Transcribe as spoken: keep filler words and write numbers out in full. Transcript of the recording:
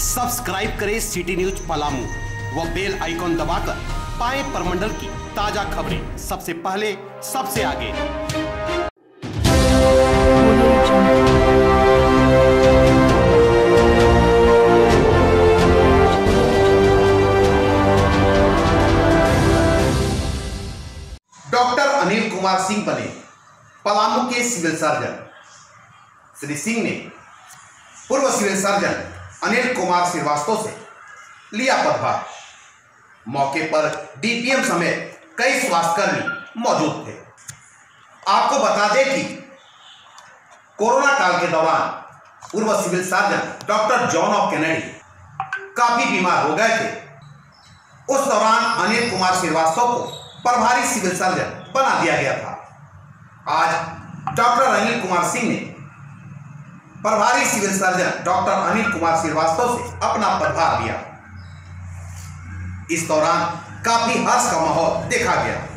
Subscribe करें city news Palamu व bell icon दबाकर पाएं प्रमंडल की ताजा खबरें सबसे पहले सबसे आगे। डॉक्टर अनिल कुमार सिंह बने पलामू के सिविल सर्जन। श्री सिंह ने पूर्व सिविल सर्जन अनिल कुमार श्रीवास्तव से लिया पदभार। मौके पर डीपीएम समेत कई स्वास्थ्यकर्मी मौजूद थे। आपको बता दें कि कोरोना काल के दौरान पूर्व civil surgeon doctor John of Kennedy काफी बीमार हो गए थे। उस दौरान अनिल कुमार श्रीवास्तव को प्रभारी सिविल सर्जन बना दिया गया था। आज डॉक्टर अनिल कुमार सिंह ने प्रभारी civil surgeon doctor Anil Kumar Srivastava से अपना पदभार लिया। इस दौरान काफी हर्ष का माहौल देखा गया।